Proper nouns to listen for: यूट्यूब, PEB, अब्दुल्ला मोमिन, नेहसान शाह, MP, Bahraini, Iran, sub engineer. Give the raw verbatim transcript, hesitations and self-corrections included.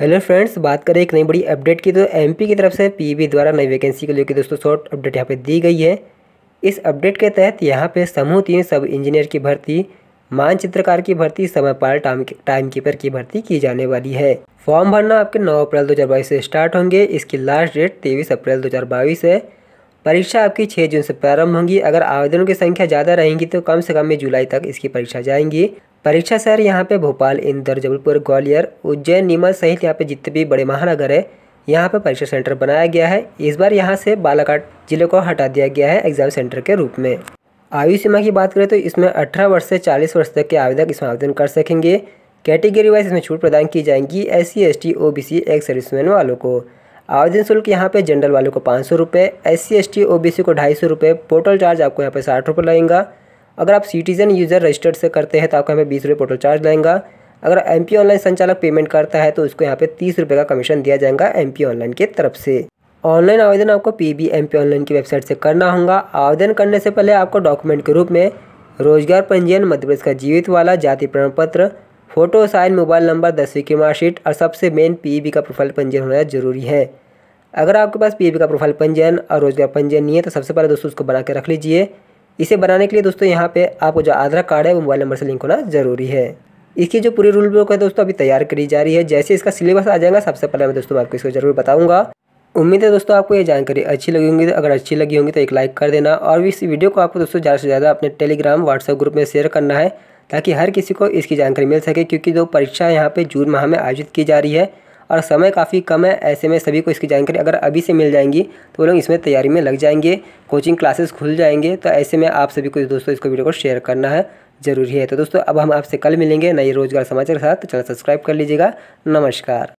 Hello friends, बात करें एक नई बड़ी अपडेट की तो एमपी की तरफ से पीबी द्वारा नई वैकेंसी को लेकर दोस्तों शॉर्ट अपडेट यहाँ पे दी गई है। इस अपडेट के तहत यहाँ पे समूह तीन सब इंजीनियर की भर्ती, मानचित्रकार की भर्ती, समयपाल टाइम कीपर की भर्ती की जाने वाली है। फॉर्म भरना आपके नौ अप्रैल दो हज़ार बाईस से स्टार्ट होंगे। इसकी लास्ट डेट तेईस अप्रैल दो हज़ार बाईस है। परीक्षा आपकी छः जून से प्रारंभ होंगी। अगर आवेदनों की संख्या ज़्यादा रहेंगी तो कम से कम में जुलाई तक इसकी परीक्षा जाएंगी। परीक्षा शहर यहाँ पे भोपाल, इंदौर, जबलपुर, ग्वालियर, उज्जैन, नीमच सहित यहाँ पे जितने भी बड़े महानगर है यहाँ पे परीक्षा सेंटर बनाया गया है। इस बार यहाँ से बालाघाट जिले को हटा दिया गया है एग्जाम सेंटर के रूप में। आयु सीमा की बात करें तो इसमें अठारह वर्ष से चालीस वर्ष तक के आवेदक इसमें आवेदन कर सकेंगे। कैटेगरी वाइज इसमें छूट प्रदान की जाएंगी S C, S T, O B C, ex serviceman वालों को। आवेदन शुल्क यहाँ पे जनरल वालों को पाँच सौ रुपये, S C, S T, O B C को ढाई सौ रुपये, पोर्टल चार्ज आपको यहाँ पे साठ रुपये लगेगा। अगर आप सिटीजन यूज़र रजिस्टर्ड से करते हैं तो आपको यहाँ पे बीस रुपये पोर्टल चार्ज लगेगा। अगर एमपी ऑनलाइन संचालक पेमेंट करता है तो उसको यहाँ पे तीस रुपये का कमीशन दिया जाएगा एमपी ऑनलाइन की तरफ से। ऑनलाइन आवेदन आपको पीबी एमपी ऑनलाइन की वेबसाइट से करना होगा। आवेदन करने से पहले आपको डॉक्यूमेंट के रूप में रोजगार पंजीयन, मध्य प्रदेश का जीवित वाला, जाति प्रमाण पत्र, फोटो, साइन, मोबाइल नंबर, दसवीं की मार्कशीट और सबसे मेन पीबी का प्रोफाइल पंजीयन होना जरूरी है। अगर आपके पास पीबी का प्रोफाइल पंजीयन और रोजगार पंजीयन नहीं है तो सबसे पहले दोस्तों उसको बना के रख लीजिए। इसे बनाने के लिए दोस्तों यहाँ पे आपको जो आधार कार्ड है वो मोबाइल नंबर से लिंक होना जरूरी है। इसकी जो पूरी रूल बुक है दोस्तों अभी तैयार करी जा रही है। जैसे इसका सिलेबस आ जाएगा सबसे पहले मैं दोस्तों आपको इसको जरूर बताऊंगा। उम्मीद है दोस्तों आपको ये जानकारी अच्छी लगी होगी। अगर अच्छी लगी होगी तो एक लाइक कर देना और इस वीडियो को आपको दोस्तों ज़्यादा से ज़्यादा अपने टेलीग्राम, व्हाट्सएप ग्रुप में शेयर करना है ताकि हर किसी को इसकी जानकारी मिल सके, क्योंकि जो परीक्षा यहाँ पर जून माह में आयोजित की जा रही है और समय काफ़ी कम है। ऐसे में सभी को इसकी जानकारी अगर अभी से मिल जाएंगी तो वो लोग इसमें तैयारी में लग जाएंगे, कोचिंग क्लासेस खुल जाएंगे। तो ऐसे में आप सभी को दोस्तों इसको वीडियो को शेयर करना है ज़रूरी है। तो दोस्तों अब हम आपसे कल मिलेंगे नई रोजगार समाचार के साथ। तो चैनल सब्सक्राइब कर लीजिएगा। नमस्कार।